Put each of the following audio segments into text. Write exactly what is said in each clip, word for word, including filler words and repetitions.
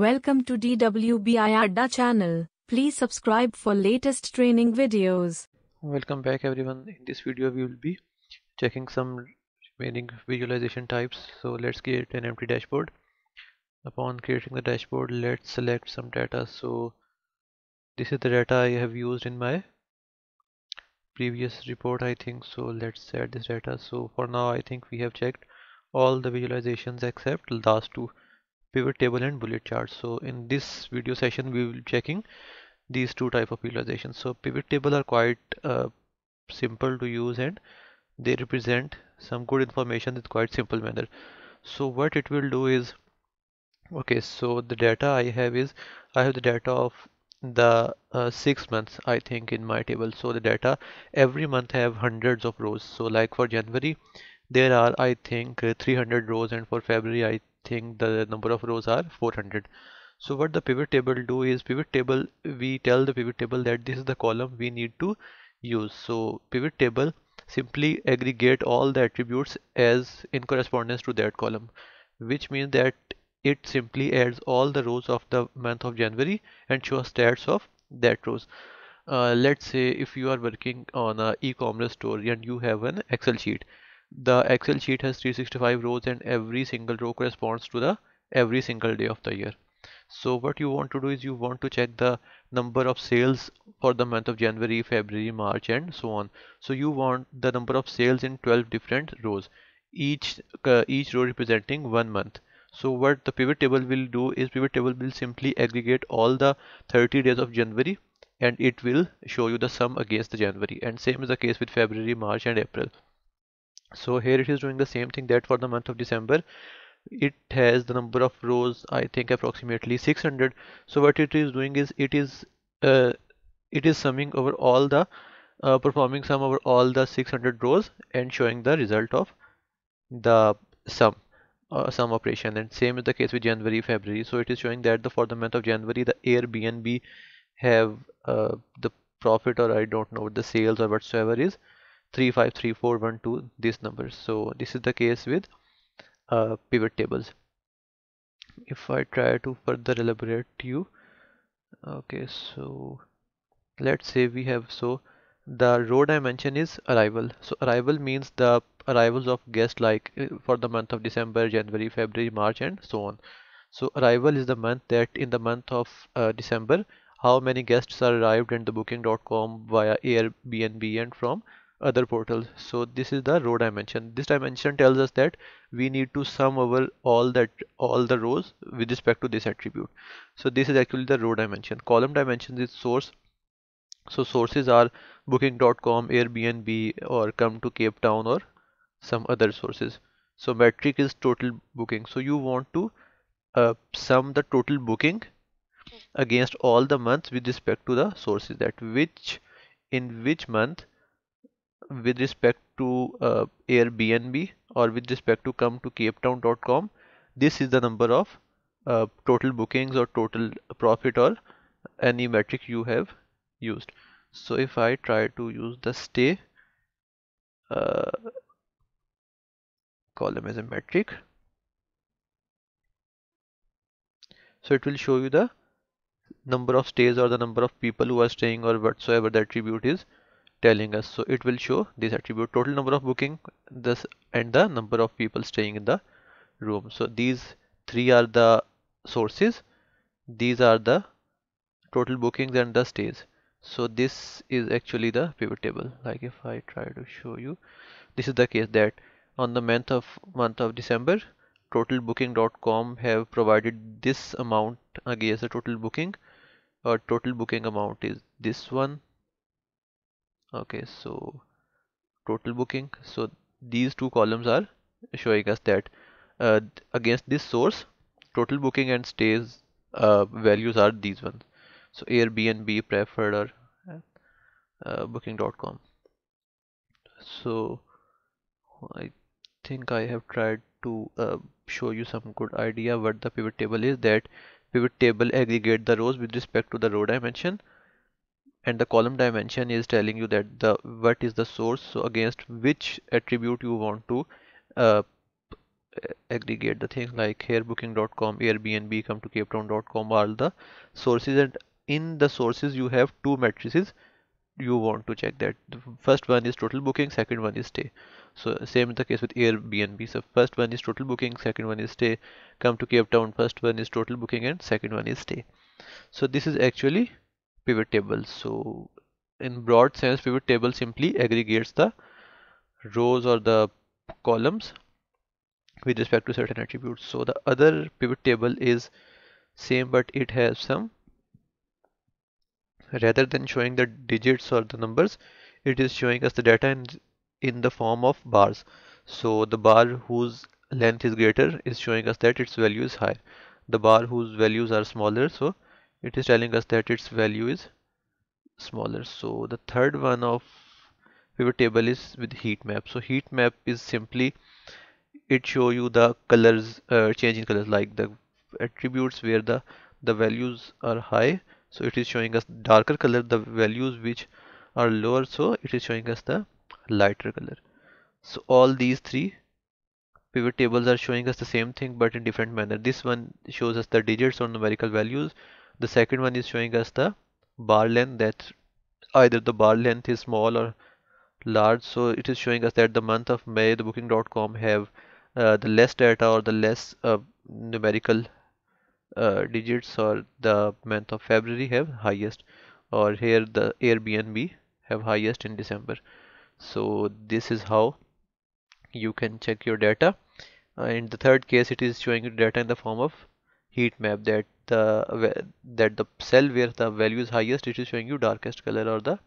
Welcome to D W B I A D D A channel. Please subscribe for latest training videos. Welcome back everyone. In this video we will be checking some remaining visualization types. So let's create an empty dashboard. Upon creating the dashboard, let's select some data. So this is the data I have used in my previous report, I think. So let's add this data. So for now I think we have checked all the visualizations except last two: pivot table and bullet chart. So in this video session we will be checking these two type of visualizations. So pivot table are quite uh, simple to use and they represent some good information in quite simple manner. So what it will do is, okay, so the data I have is I have the data of the uh, six months I think in my table. So the data every month have hundreds of rows. So like for January there are I think uh, three hundred rows, and for February I think the number of rows are four hundred. So what the pivot table do is, pivot table we tell the pivot table that this is the column we need to use. So pivot table simply aggregate all the attributes as in correspondence to that column, which means that it simply adds all the rows of the month of January and shows stats of that rows. Uh, let's say if you are working on an e-commerce store and you have an Excel sheet. The Excel sheet has three hundred sixty-five rows and every single row corresponds to the every single day of the year. So what you want to do is you want to check the number of sales for the month of January, February, March and so on. So you want the number of sales in twelve different rows, each uh, each row representing one month. So what the pivot table will do is pivot table will simply aggregate all the thirty days of January and it will show you the sum against the January, and same is the case with February, March and April. So here it is doing the same thing, that for the month of December it has the number of rows I think approximately six hundred. So what it is doing is it is uh, it is summing over all the uh, performing sum over all the six hundred rows and showing the result of the sum uh, sum operation. And same is the case with January, February. So it is showing that the for the month of January the Airbnb have uh, the profit, or I don't know the sales or whatsoever, is three five three four one two, this number. So this is the case with uh, pivot tables. If I try to further elaborate you, okay, so let's say we have, so the row dimension is arrival. So arrival means the arrivals of guests, like for the month of December, January, February, March and so on. So arrival is the month that in the month of uh, December how many guests are arrived in the booking dot com, via Airbnb and from other portals. So this is the row dimension. This dimension tells us that we need to sum over all that all the rows with respect to this attribute. So this is actually the row dimension. Column dimension is source. So sources are booking dot com, Airbnb or Cometocapetown or some other sources. So metric is total booking. So you want to uh, sum the total booking against all the months with respect to the sources, that which in which month with respect to uh, Airbnb or with respect to Cometocapetown dot com, this is the number of uh, total bookings or total profit or any metric you have used. So if I try to use the stay uh, column as a metric, so it will show you the number of stays or the number of people who are staying or whatsoever the attribute is telling us. So it will show this attribute, total number of booking, this and the number of people staying in the room. So these three are the sources, these are the total bookings and the stays. So this is actually the pivot table. Like if I try to show you, this is the case that on the month of month of December total booking dot com have provided this amount against the total booking, or total booking amount is this one. Okay, so total booking. So these two columns are showing us that uh, against this source total booking and stays uh, values are these ones. So Airbnb, preferred or uh, booking dot com. So I think I have tried to uh, show you some good idea what the pivot table is, that pivot table aggregate the rows with respect to the row dimension, and the column dimension is telling you that the what is the source, so against which attribute you want to uh, aggregate the things like here booking dot com, Airbnb, Cometocapetown dot com are the sources, and in the sources you have two matrices you want to check. That the first one is total booking, second one is stay. So same is the case with Airbnb. So first one is total booking, second one is stay. Cometocapetown, first one is total booking and second one is stay. So this is actually pivot table. So in broad sense, pivot table simply aggregates the rows or the columns with respect to certain attributes. So the other pivot table is same, but it has some, rather than showing the digits or the numbers, it is showing us the data in, in the form of bars. So the bar whose length is greater is showing us that its value is higher. The bar whose values are smaller, so it is telling us that its value is smaller. So the third one of pivot table is with heat map. So heat map is simply, it show you the colors, uh, change in colors, like the attributes where the the values are high, so it is showing us darker color. The values which are lower, so it is showing us the lighter color. So all these three pivot tables are showing us the same thing but in different manner. This one shows us the digits or numerical values. The second one is showing us the bar length, that either the bar length is small or large. So it is showing us that the month of May, the booking dot com have uh, the less data or the less uh, numerical uh, digits, or the month of February have highest, or here the Airbnb have highest in December. So this is how you can check your data. Uh, in the third case, it is showing you data in the form of heat map, that the that the cell where the value is highest, it is showing you darkest color, or the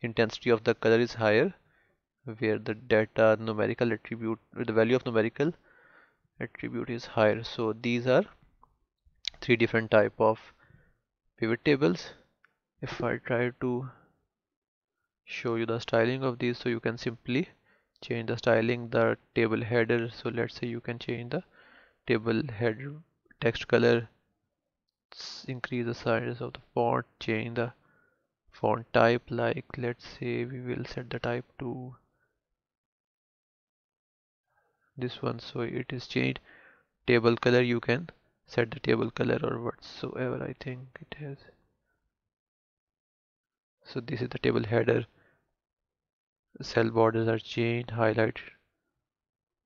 intensity of the color is higher where the data numerical attribute, the value of numerical attribute is higher. So these are three different type of pivot tables. If I try to show you the styling of these, so you can simply change the styling, the table header. So let's say you can change the table header text color, increase the size of the font, change the font type, like let's say we will set the type to this one, so it is changed. Table color, you can set the table color or whatsoever, I think it has. So this is the table header. Cell borders are changed, highlight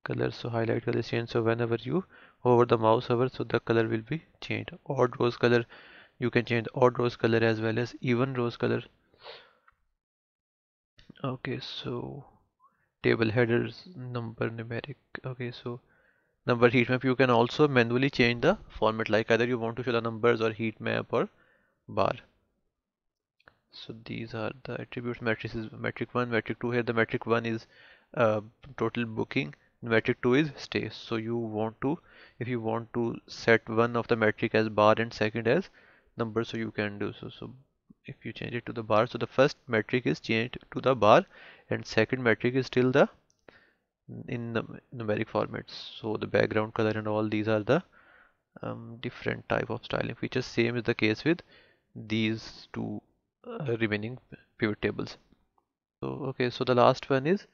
color, so highlight color is changed. So whenever you hover the mouse over, so the color will be changed. Odd rows color, you can change odd rows color as well as even rows color. Okay, so table headers, number, numeric. Okay, so number heat map, you can also manually change the format, like either you want to show the numbers or heat map or bar. So these are the attributes. Matrices, metric one, metric two. Here the metric one is uh, total booking, metric two is stay. So you want to, if you want to set one of the metric as bar and second as number, so you can do so. So if you change it to the bar, so the first metric is changed to the bar and second metric is still the in the numeric formats. So the background color and all these are the um, different type of styling features. Same is the case with these two uh, remaining pivot tables. So okay, so the last one is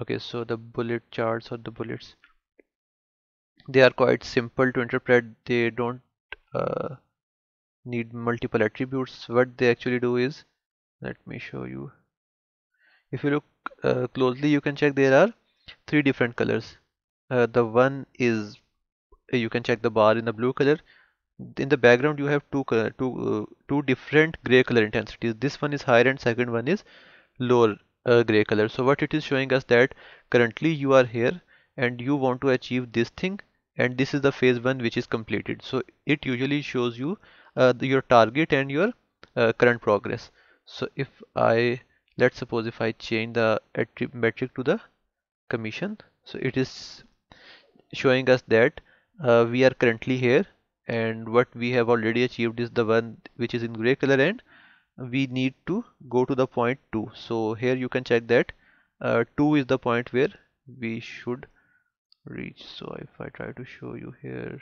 okay, so the bullet charts or the bullets, they are quite simple to interpret. They don't uh, need multiple attributes. What they actually do is, let me show you. If you look uh, closely, you can check there are three different colors. Uh, the one is, you can check the bar in the blue color. In the background you have two color, two, uh, two different gray color intensities. This one is higher and second one is lower uh, gray color. So what it is showing us that currently you are here and you want to achieve this thing, and this is the phase one which is completed. So it usually shows you uh, the, your target and your uh, current progress. So if I, let's suppose if I change the metric to the commission, so it is showing us that uh, we are currently here and what we have already achieved is the one which is in gray color, and we need to go to the point two. So here you can check that uh, two is the point where we should reach. So if I try to show you here,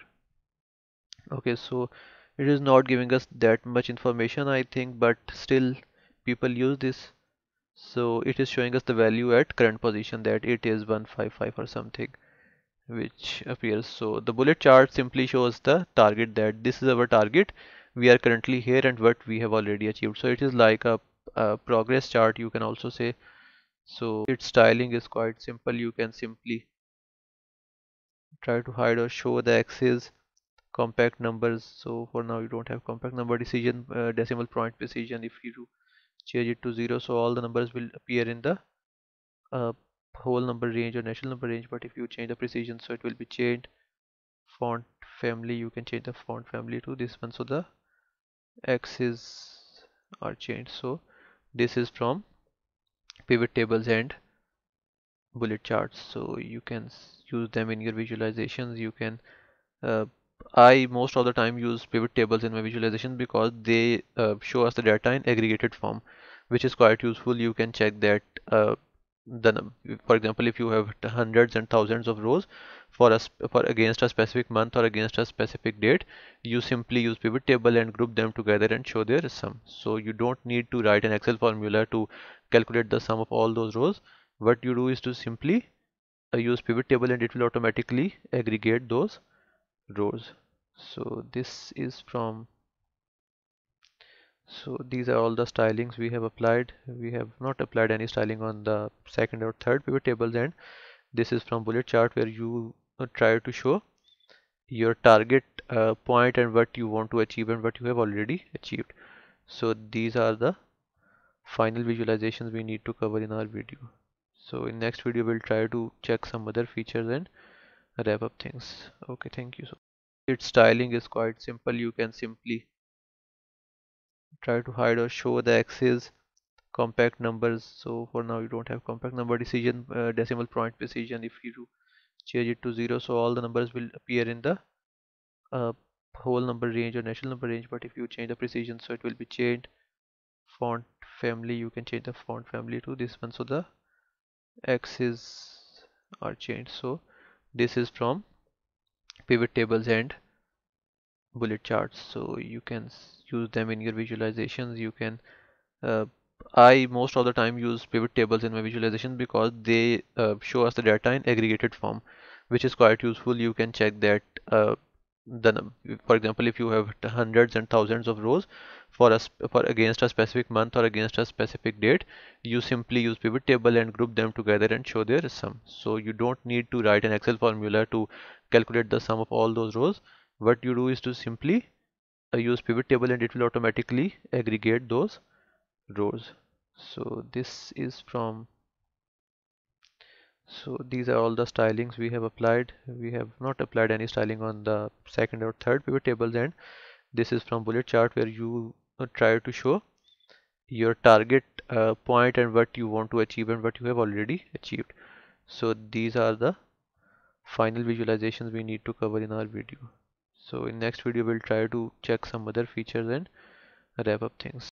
okay, so it is not giving us that much information, I think, but still people use this. So it is showing us the value at current position, that it is one fifty-five or something, which appears. So the bullet chart simply shows the target, that this is our target, we are currently here, and what we have already achieved. So it is like a, a progress chart, you can also say. So its styling is quite simple. You can simply try to hide or show the axes, compact numbers. So for now you don't have compact number decision, uh, decimal point precision. If you change it to zero, so all the numbers will appear in the uh, whole number range or national number range. But if you change the precision, so it will be changed. Font family, you can change the font family to this one, so the axes are changed. So this is from pivot tables and bullet charts, so you can use them in your visualizations. You can uh, I most of the time use pivot tables in my visualization because they uh, show us the data in aggregated form, which is quite useful. You can check that uh, the, for example, if you have hundreds and thousands of rows for us for against a specific month or against a specific date, you simply use pivot table and group them together and show their sum. So you don't need to write an Excel formula to calculate the sum of all those rows. What you do is to simply uh, use pivot table and it will automatically aggregate those rows. So this is from, so these are all the stylings we have applied. We have not applied any styling on the second or third pivot tables, and this is from bullet chart, where you try to show your target uh, point and what you want to achieve and what you have already achieved. So these are the final visualizations we need to cover in our video. So in next video we'll try to check some other features and wrap up things. Okay, thank you. So its styling is quite simple. You can simply try to hide or show the axes, compact numbers. So for now you don't have compact number decision, uh, decimal point precision. If you change it to zero, so all the numbers will appear in the uh, whole number range or national number range. But if you change the precision, so it will be changed. Font family, you can change the font family to this one, so the axes are changed. So this is from pivot tables and bullet charts, so you can use them in your visualizations. You can uh, I most of the time use pivot tables in my visualization because they uh, show us the data in aggregated form, which is quite useful. You can check that uh, the, for example, if you have hundreds and thousands of rows for us for against a specific month or against a specific date, you simply use pivot table and group them together and show their sum. So you don't need to write an Excel formula to calculate the sum of all those rows. What you do is to simply uh, use pivot table and it will automatically aggregate those rows. So this is from, so these are all the stylings we have applied. We have not applied any styling on the second or third pivot tables, and this is from bullet chart, where you try to show your target uh, point and what you want to achieve and what you have already achieved. So these are the final visualizations we need to cover in our video. So in next video we'll try to check some other features and wrap up things.